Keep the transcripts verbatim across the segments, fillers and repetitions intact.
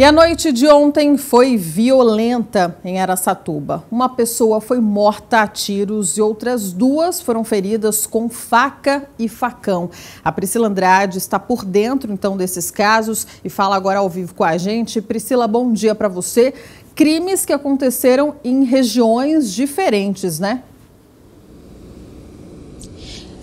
E a noite de ontem foi violenta em Araçatuba. Uma pessoa foi morta a tiros e outras duas foram feridas com faca e facão. A Priscila Andrade está por dentro, então, desses casos e fala agora ao vivo com a gente. Priscila, bom dia para você. Crimes que aconteceram em regiões diferentes, né?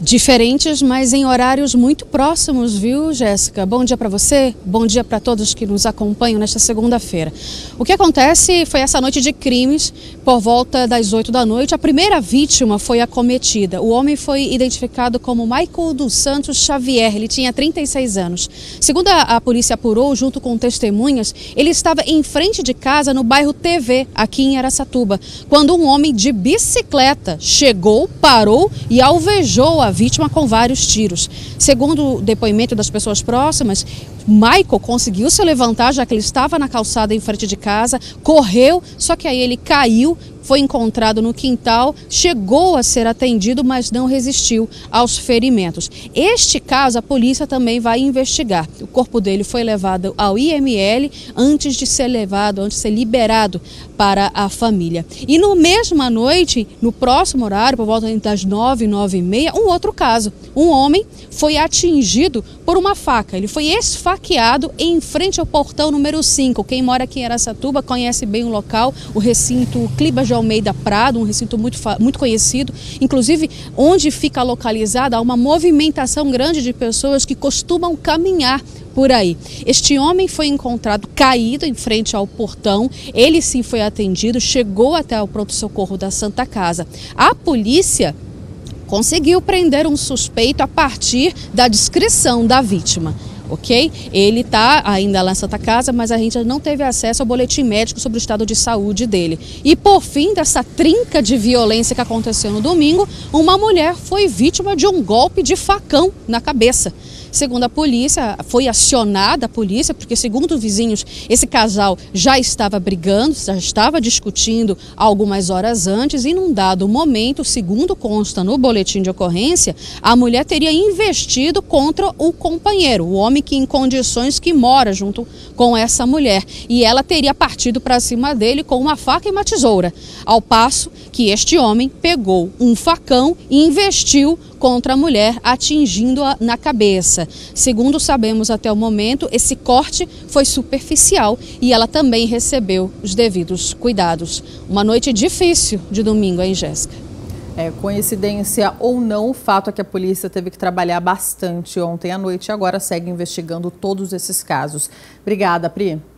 Diferentes, mas em horários muito próximos, viu, Jéssica? Bom dia para você, bom dia para todos que nos acompanham nesta segunda-feira. O que acontece foi essa noite de crimes, por volta das oito da noite, a primeira vítima foi acometida. O homem foi identificado como Michael dos Santos Xavier, ele tinha trinta e seis anos. Segundo a polícia apurou, junto com testemunhas, ele estava em frente de casa no bairro T V, aqui em Araçatuba, quando um homem de bicicleta chegou, parou e alvejou a vítima com vários tiros. Segundo o depoimento das pessoas próximas, Michael conseguiu se levantar, já que ele estava na calçada em frente de casa, correu, só que aí ele caiu, foi encontrado no quintal, chegou a ser atendido, mas não resistiu aos ferimentos. Este caso, a polícia também vai investigar. O corpo dele foi levado ao I M L antes de ser levado, antes de ser liberado para a família. E no mesma noite, no próximo horário, por volta das nove, nove e meia, um outro caso. Um homem foi atingido por uma faca. Ele foi esfaqueado em frente ao portão número cinco. Quem mora aqui em Araçatuba conhece bem o local, o recinto Clibas de Almeida Prado, um recinto muito, muito conhecido, inclusive onde fica localizada há uma movimentação grande de pessoas que costumam caminhar por aí. Este homem foi encontrado caído em frente ao portão, ele sim foi atendido, chegou até o pronto-socorro da Santa Casa. A polícia conseguiu prender um suspeito a partir da descrição da vítima. Ok? Ele está ainda lá na Santa Casa, mas a gente não teve acesso ao boletim médico sobre o estado de saúde dele. E por fim dessa trinca de violência que aconteceu no domingo, uma mulher foi vítima de um golpe de facão na cabeça. Segundo a polícia, foi acionada a polícia, porque segundo vizinhos, esse casal já estava brigando, já estava discutindo algumas horas antes e num dado momento, segundo consta no boletim de ocorrência, a mulher teria investido contra o companheiro, o homem que em condições que mora junto com essa mulher. E ela teria partido para cima dele com uma faca e uma tesoura, ao passo que este homem pegou um facão e investiu contra a mulher, atingindo-a na cabeça. Segundo sabemos até o momento, esse corte foi superficial e ela também recebeu os devidos cuidados. Uma noite difícil de domingo, hein, Jéssica? É, coincidência ou não, o fato é que a polícia teve que trabalhar bastante ontem à noite e agora segue investigando todos esses casos. Obrigada, Pri.